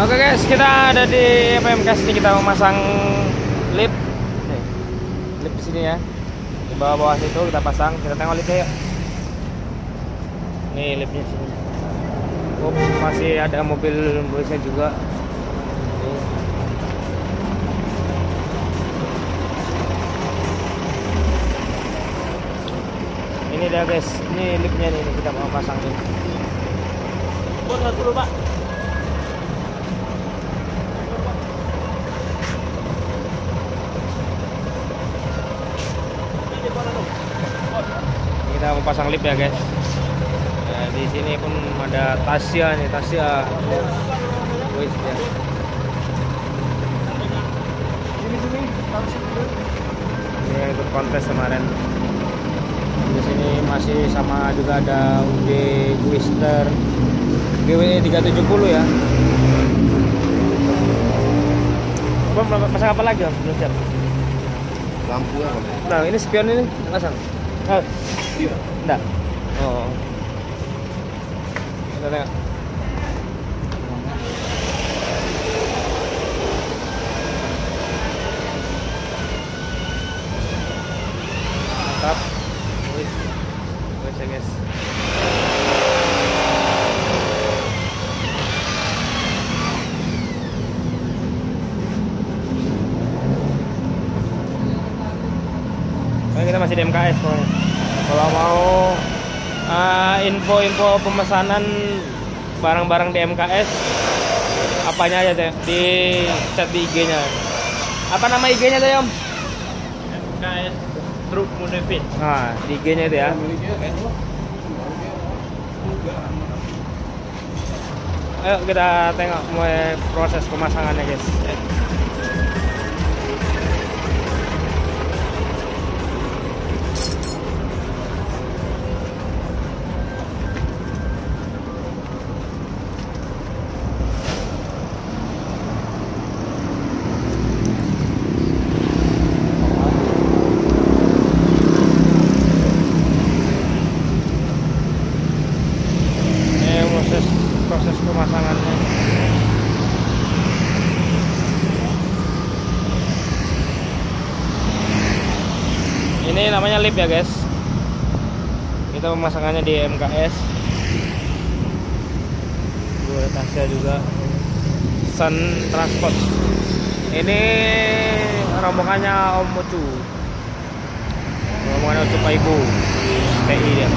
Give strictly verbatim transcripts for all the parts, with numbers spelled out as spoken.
Oke guys, kita ada di F M K. Ini kita memasang lip, lip di sini ya, di bawah-bawah situ kita pasang. Kita tengok lipnya yuk. Nih lipnya sini. Oh, masih ada mobil busnya juga. Ini dia guys, ini lipnya nih kita mau pasang nih. Buat satu pak. Kita mau pasang lip ya guys. Nah, di sini pun ada Tasya nih, Tasya. Wis ya. Sini sini, ini ikut kontes kemarin. Di sini masih sama juga ada U D Guister G W E tiga tujuh nol ya. Bang, pasang apa lagi, Bang? Belum siap. Lampu ya, Bang. Nah, ini spion ini pasang. Oh. Enggak. Oh. Kita lihat. Mantap. Wis. Wis ya, guys. Nah, kita masih di M K S pokoknya. Kalau mau info-info uh, pemesanan barang-barang di M K S, apanya aja deh, di chat di I G-nya. Apa nama I G-nya tuh, Om? M K S Truck Modified. Nah, di I G-nya itu ya. Ayo kita tengok mulai proses pemasangannya, guys. Ini namanya lip ya guys. Kita pemasangannya di M K S. Gue Tasya juga, Sun Transport. Ini rombongannya Om Muchu. Rombongannya Om Muchu P I ya.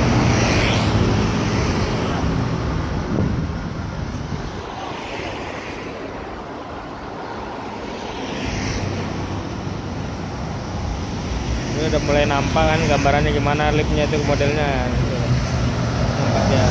Udah mulai nampak kan gambarannya gimana lipnya itu modelnya gitu. Nampak ya.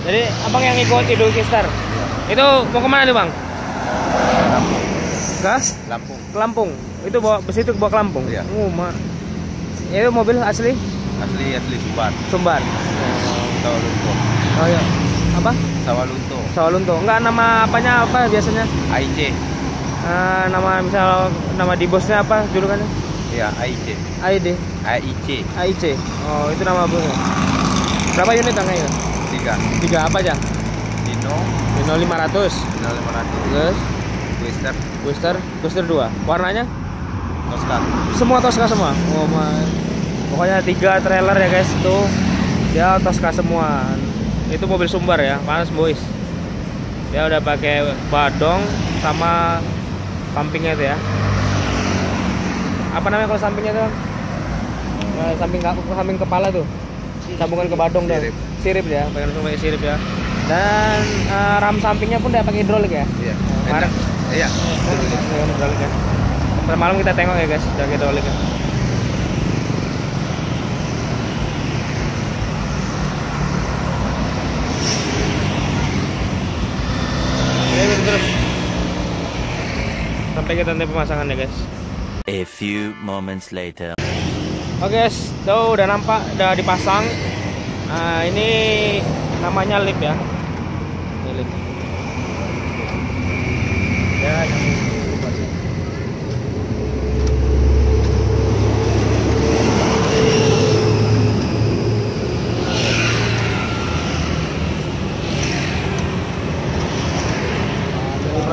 Jadi abang yang ikut U D Guister itu mau kemana nih bang? Gas? Lampung. Ke Lampung. Itu bawa besi itu bawa ke Lampung. Iya. Oh, ma. Itu mobil asli? Asli asli Sumbar. Sumbar. Sawahlunto. Oh iya. Apa? Sawahlunto. Sawahlunto. Enggak nama apanya apa biasanya? A I C. Uh, nama misal nama di bosnya apa julukannya? Iya, A I C. A I D. A I C. A I C. Oh, itu nama bosnya. Berapa unit tangannya? Tiga. Tiga apa aja? Hino. Hino lima ratus. Hino lima ratus. Terus? Quester, Quester, Quester dua. Warnanya? Tosca. Semua Tosca semua. Oh my. Pokoknya tiga trailer ya guys itu. Dia Tosca semua. Itu mobil Sumbar ya, panas boys. Dia udah pakai badong sama sampingnya itu ya. Apa namanya kalau sampingnya tuh? Nah, samping samping kepala tuh. Sambungan ke badong dong. Sirip ya, pengen pakai sirip ya. Dan uh, ram sampingnya pun udah pakai hidrolik ya. Iya. Merek. Iya. Ntar malam kita tengok ya guys, jaga hidroliknya. sampai kita nanti pemasangannya, guys. A few moments later. Oke, okay, guys, tuh udah nampak, udah dipasang. Nah, ini namanya lip ya. Ini lip. Ya, ini.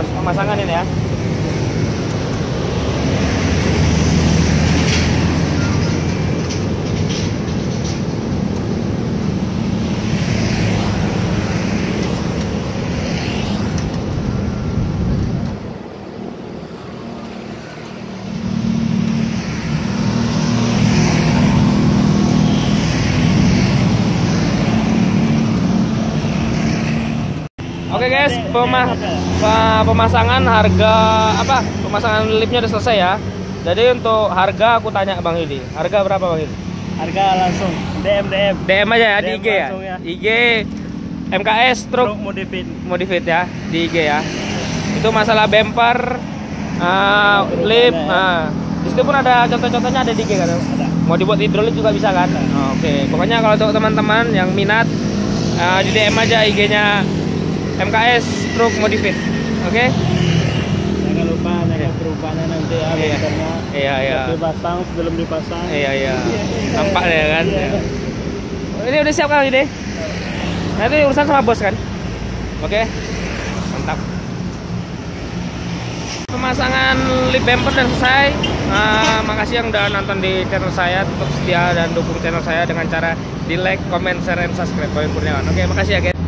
Pemasangan ini ya. Oke guys, pemah pemasangan harga apa? Pemasangan lipnya udah selesai ya. Jadi untuk harga aku tanya Bang Hiddy. Harga berapa Bang Hiddy? Harga langsung D M D M. D M aja ya, D M di I G ya. ya. I G M K S Truck Modified. Modified ya, di I G ya. Itu masalah bumper, uh, lip, nah. Uh. Di situ pun ada contoh-contohnya ada di I G kan? Ada. Mau dibuat hidrolik juga bisa kan? Oke, okay. Pokoknya kalau untuk teman-teman yang minat uh, di D M aja I G-nya M K S Truck Modified. Oke. Okay? Jangan lupa ada perubahannya nanti ya. Iya, karena iya, iya. Dipasang sebelum dipasang. Iya, iya. Nampak ya kan. Iya. Ini udah siap kali deh. Nanti urusan sama bos kan. Oke. Okay? Mantap. Pemasangan lip bumper dan selesai. Uh, makasih yang udah nonton di channel saya, tetap setia dan dukung channel saya dengan cara di like, comment, share, dan subscribe. Poin Kurniawan. Oke, okay, makasih ya guys.